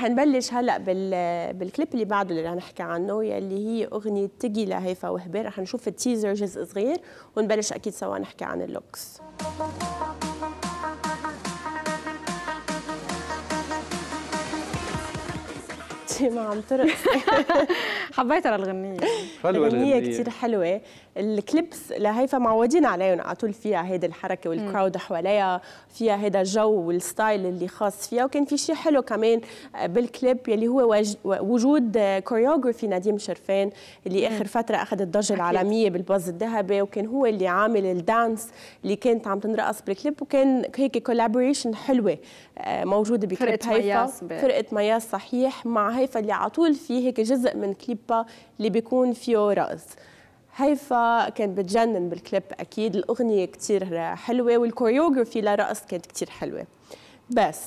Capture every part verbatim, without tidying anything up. هنبلش هلا بالكليب اللي بعده اللي رح نحكي عنه يلي هي اغنيه تجي لهيفا وهبه. رح نشوف التيزر جزء صغير ونبلش اكيد سوا نحكي عن اللوكس. ما عم ترقص. حبيت ترى الغنيه، الغنيه كثير حلوه. الكليبس لهيفا معودين عليهم على طول، فيها هيدا الحركه والكراود حواليها، فيها هيدا الجو والستايل اللي خاص فيها. وكان في شيء حلو كمان بالكليب يلي هو وجود كوريوغرافي ناديم شرفان اللي اخر فتره اخذت الضجه العالميه بالباز الذهبي، وكان هو اللي عامل الدانس اللي كانت عم تنرقص بالكليب، وكان هيك كولابوريشن حلوه موجوده بكليب هيفا فرقه مياس صحيح مع هيفا اللي على طول فيه هيك جزء من كليبها اللي بيكون فيه رقص. هيفا كانت بتجنن بالكليب اكيد، الاغنيه كثير حلوه والكوريوغرافي لرقص كانت كثير حلوه. بس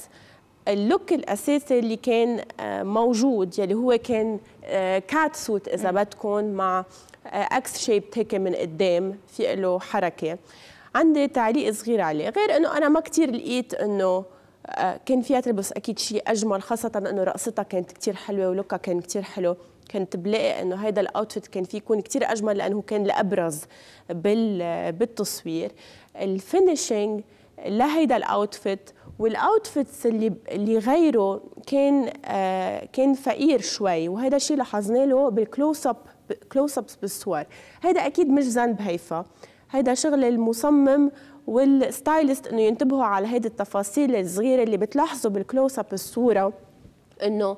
اللوك الاساسي اللي كان موجود يلي هو كان كات سوت اذا بدكم، مع اكس شيب هيك من قدام في له حركه. عندي تعليق صغير عليه، غير انه انا ما كثير لقيت انه كان فيها تلبس اكيد شيء اجمل، خاصه انه رقصتها كانت كثير حلوه ولوكها كان كثير حلو. كنت بلاقي انه هذا الاوتفيت كان فيه يكون كثير اجمل لانه كان الابرز بالتصوير. الفينيشنج لهيدا الاوتفيت والاوتفيتس اللي اللي غيره كان آه كان فقير شوي، وهذا الشيء لاحظنا له بالكلوز اب كلوز ابس بالصور. هذا اكيد مش ذنب هيفا، هيدا شغل المصمم والستايلست انه ينتبهوا على هيدي التفاصيل الصغيره اللي بتلاحظوا بالكلوز اب الصوره، انه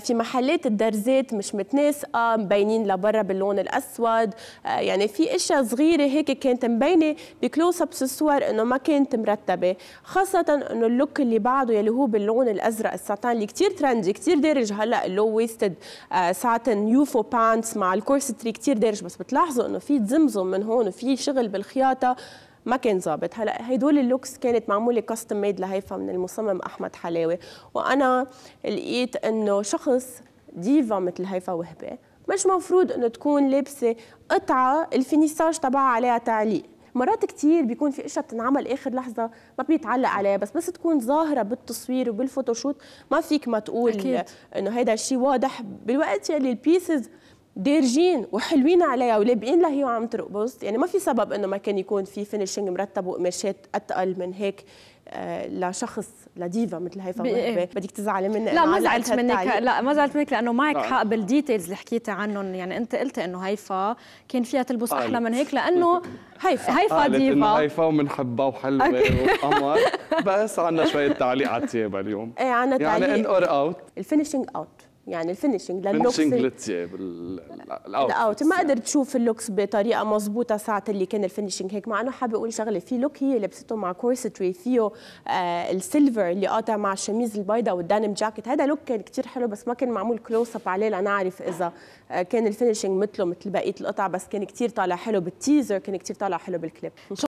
في محلات الدرزات مش متناسقه، مبينين لبرا باللون الاسود، يعني في اشياء صغيره هيك كانت مبينه بكلوز ابس الصور انه ما كانت مرتبه، خاصه انه اللوك اللي بعده يلي هو باللون الازرق الساتان اللي كثير ترندي كثير دارج هلا، اللو ويستد ساتن يوفو بانتس مع الكورستري كثير دارج، بس بتلاحظوا انه في زمزم من هون وفي شغل بالخياطه ما كان ظابط. هلا هدول اللوكس كانت معموله كاستم ميد لهيفا من المصمم احمد حلاوي، وانا لقيت انه شخص ديفا مثل هيفا وهبه مش مفروض انه تكون لابسه قطعه الفينيساج تبعها عليها تعليق. مرات كثير بيكون في اشياء بتنعمل اخر لحظه ما بيتعلق عليها، بس بس تكون ظاهره بالتصوير وبالفوتوشوت ما فيك ما تقول انه هيدا الشيء واضح بالوقت يلي البيسز دارجين وحلوين عليها ولابقين لها هي وعم ترقص. يعني ما في سبب انه ما كان يكون في فينيشنج مرتب وقماشات اتقل من هيك آه لشخص لديفا مثل هيفا وهبه. بدك تزعلي مني؟ لا ما زعلت منك، لا ما زعلت منك لانه معك حق بالديتيلز اللي حكيتي عنهم. يعني انت قلتي انه هيفا كان فيها تلبس احلى من هيك لانه هيفا هيفا ديفا هيفا ومنحبها وحلوه وقمر. بس عندنا شويه تعليق على الثياب اليوم، ايه عندنا تعليق يعني ان اور اوت الفينيشنج اوت، يعني الفينيشنج لللوكس للتياب الاوت. ما قدرت تشوف اللوكس بطريقه مضبوطه ساعه اللي كان الفينيشنج هيك، مع انه حابه اقول شغله، في لوك هي لبسته مع كورستري فيه آه السيلفر اللي قاطع مع الشميز البيضاء والدانم جاكيت، هذا لوك كان كثير حلو بس ما كان معمول كلوز اب عليه لنعرف اذا آه كان الفينيشنج مثله مثل بقيه القطع، بس كان كثير طالع حلو بالتيزر، كان كثير طالع حلو بالكليب.